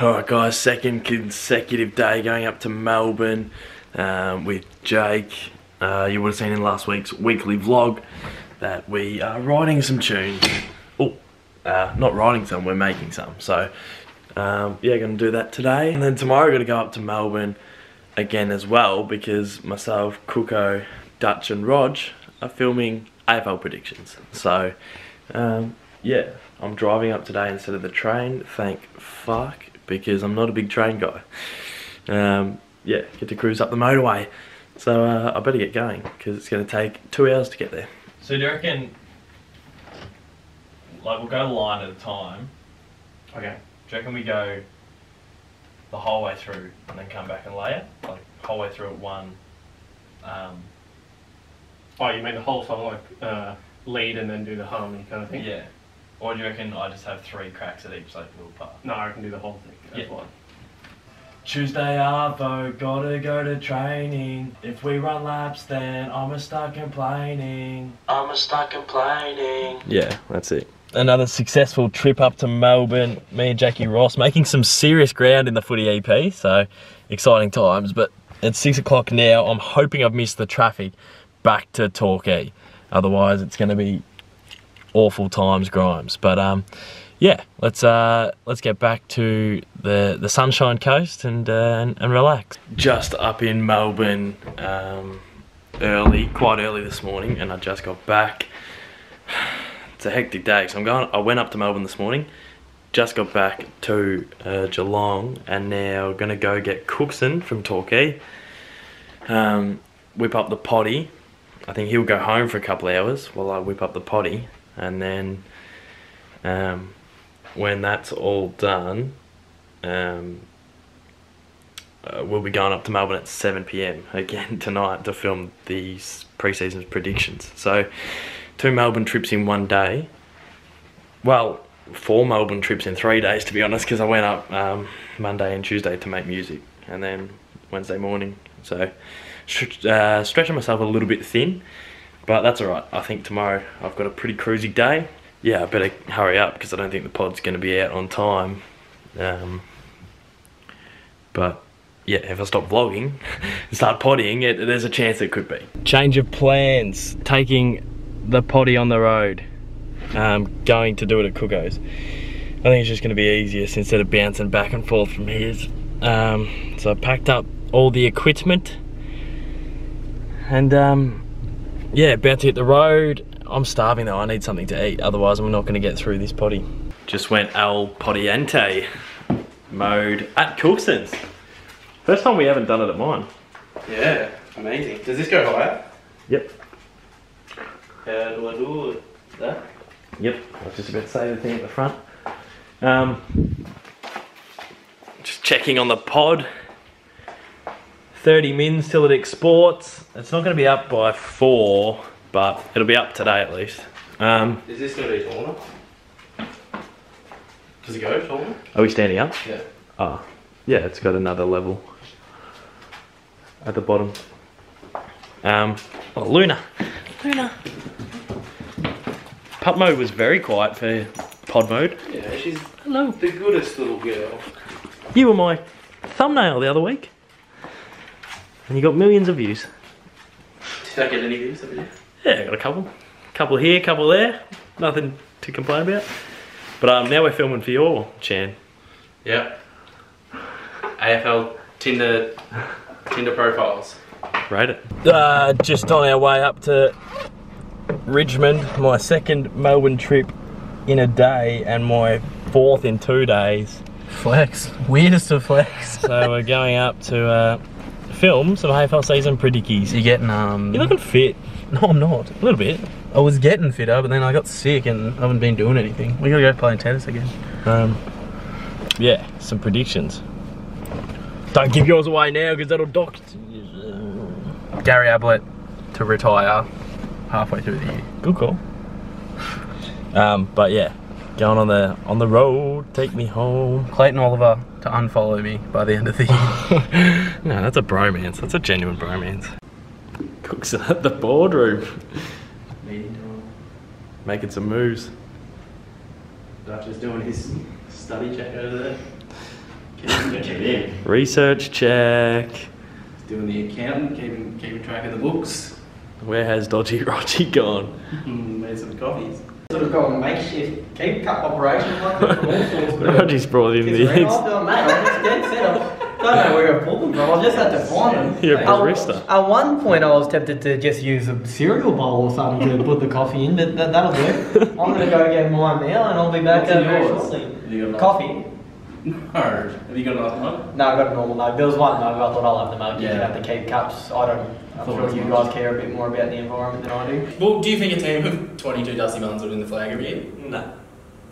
Alright guys, second consecutive day going up to Melbourne with Jake. You would have seen in last week's weekly vlog that we are writing some tunes. Oh, not writing some, we're making some. So yeah, gonna do that today. And then tomorrow we're gonna go up to Melbourne again as well because myself, Cooko, Dutch and Rog are filming AFL predictions. So yeah, I'm driving up today instead of the train, thank fuck, because I'm not a big train guy. Yeah, get to cruise up the motorway. So I better get going, because it's going to take 2 hours to get there. So do you reckon, like, we'll go line at a time. Okay. Do you reckon we go the whole way through and then come back and lay it? Like, whole way through at one. Oh, you mean the whole song, like, lead and then do the harmony kind of thing? Yeah. Or do you reckon I just have 3 cracks at each, like, little part? No, I can do the whole thing. That's fine. Tuesday arvo, gotta go to training. If we run laps then I'ma start complaining. Yeah, that's it. Another successful trip up to Melbourne. Me and Jackie Ross making some serious ground in the footy EP, so exciting times. But it's 6 o'clock now. I'm hoping I've missed the traffic back to Torquay. Otherwise it's gonna be awful times, Grimes. But yeah, let's get back to the Sunshine Coast and relax. Just up in Melbourne early, quite early this morning, and I just got back. It's a hectic day, so I went up to Melbourne this morning, just got back to Geelong, and now gonna go get Cookson from Torquay. Whip up the potty. I think he'll go home for a couple of hours while I whip up the potty, and then when that's all done, we'll be going up to Melbourne at 7 PM again tonight to film these pre-season predictions. So 2 Melbourne trips in one day. Well, 4 Melbourne trips in 3 days to be honest, because I went up Monday and Tuesday to make music, and then Wednesday morning. So stretching myself a little bit thin, but that's all right. I think tomorrow I've got a pretty cruisy day. Yeah, I better hurry up because I don't think the pod's going to be out on time. But yeah, if I stop vlogging and start pottying, there's a chance it could be. Change of plans, taking the potty on the road. Going to do it at Cooko's. I think it's just going to be easiest instead of bouncing back and forth from his. So I packed up all the equipment and yeah, about to hit the road. I'm starving though, I need something to eat, otherwise I'm not going to get through this potty. Just went al pottyente mode at Cookson's. First time we haven't done it at mine. Yeah, amazing. Does this go higher? Yep. How do I do that? Yep, I was just about to say the thing at the front. Just checking on the pod. 30 mins till it exports. It's not going to be up by 4. But it'll be up today at least. Is this going to be taller? Does it go taller? Are we standing up? Yeah. Oh, yeah, it's got another level at the bottom. Oh, Luna. Pup mode was very quiet for pod mode. Yeah, she's the goodest little girl. You were my thumbnail the other week. And you got millions of views. Did I get any views? Yeah, I got a couple. Couple here, couple there. Nothing to complain about. But now we're filming for your Chan. Yep. AFL Tinder profiles. Rate it. Just on our way up to Richmond. My second Melbourne trip in a day and my 4th in 2 days. Flex. Weirdest of flex. So we're going up to film some AFL season predickies. You're getting You're looking fit. No, I'm not. A little bit. I was getting fitter, but then I got sick and I haven't been doing anything. We gotta go playing tennis again. Yeah, some predictions. Don't give yours away now, because that'll dock. Gary Ablett to retire halfway through the year. Good call. But yeah, going on the road, take me home. Clayton Oliver to unfollow me by the end of the year. No, that's a bromance. That's a genuine bromance. Cooks at the boardroom. Making some moves. Dutch is doing his study check over there. Research it in. Research check. Doing the accounting, keeping track of the books. Where has Dodgy Rogy gone? Made some coffees. Sort of got a makeshift keep cup operation like that. Rogy's brought in the eggs. I don't know where I pulled them from, I just had to find them. You're a barista. At one point I was tempted to just use a cereal bowl or something to put the coffee in, but that'll do. I'm going to go get mine now and I'll be back there very shortly. Coffee? No. Have you got another mug? No, I've got a normal mug. There was one mug, I thought I'll have the mug. You can have the keep cups. I'm sure you guys care a bit more about the environment than I do. Well, do you think a team of 22 Dusty Martins would win the flag every year? No.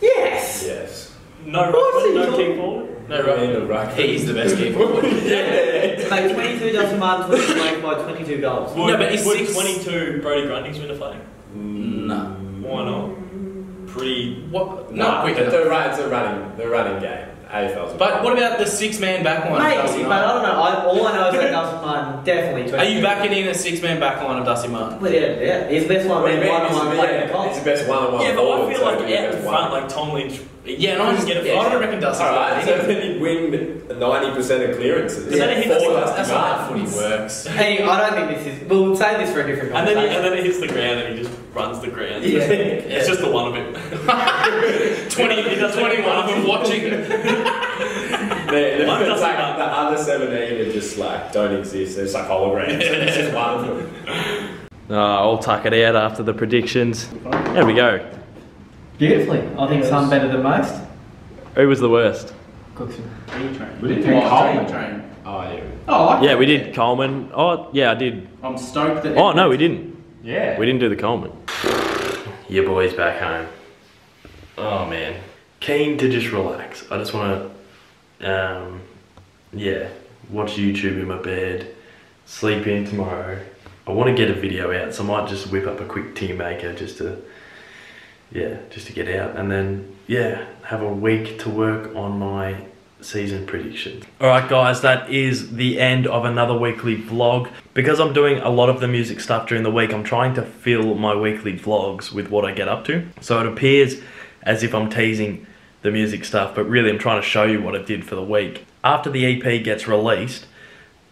Yes! Yes. No ruckman, no kickball. No ruckman. He's the best kickball. Yeah. Like 22 Dusty Martins win the flag by 22 goals. No, but is 22 Brody Grundings win the flag? No. Why not? Pretty... What? No, quicker. The running game. AFL's but what about the six-man back line? Mate, I don't know. All I know is that Dusty Martin definitely... Are you backing in a six-man back line of Dusty Martin? Well, yeah. He's the best one-on-one. He's the best one-on-one. Yeah, but I feel like out in front, like Tom Lynch... Yeah, and I just get it. I don't reckon Dusty Martin. Alright, so then you win 90% of clearances. Does that hit Dusty Martin? That's how footy works. Hey, I don't think this is... We'll say this for a different conversation. And then it hits the ground and he just runs the ground. Yeah. It's just the one of it. 21 of them watching... It's like the other 17 are just like don't exist. It's like holograms. It's just one. I'll tuck it out after the predictions. There we go. Beautifully. I think some better than most. Who was the worst? Cookson. We did Coleman. Oh yeah. Oh. Yeah, we did Coleman. Oh yeah, I did. I'm stoked that. Oh no, we didn't. Yeah. We didn't do the Coleman. Your boy's back home. Oh man. Keen to just relax. I just want to, watch YouTube in my bed, sleep in tomorrow. I want to get a video out, so I might just whip up a quick tea maker just to get out. And then, have a week to work on my season predictions. Alright guys, that is the end of another weekly vlog. Because I'm doing a lot of the music stuff during the week, I'm trying to fill my weekly vlogs with what I get up to. So it appears as if I'm teasing the music stuff, but really I'm trying to show you what I did for the week. After the EP gets released,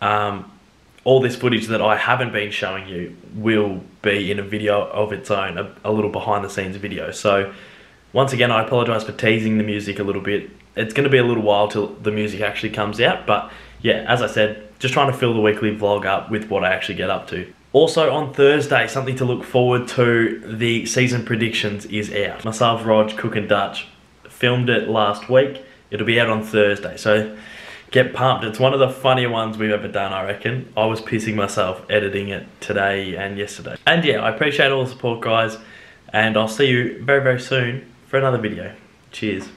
all this footage that I haven't been showing you will be in a video of its own, a little behind the scenes video. So once again, I apologize for teasing the music a little bit. It's gonna be a little while till the music actually comes out, but yeah, as I said, just trying to fill the weekly vlog up with what I actually get up to. Also on Thursday, something to look forward to, the season predictions is out. Myself, Rog, Cook and Dutch filmed it last week. It'll be out on Thursday, so get pumped. It's one of the funnier ones we've ever done, I reckon. I was pissing myself editing it today and yesterday. And yeah, I appreciate all the support, guys, and I'll see you very, very soon for another video. Cheers.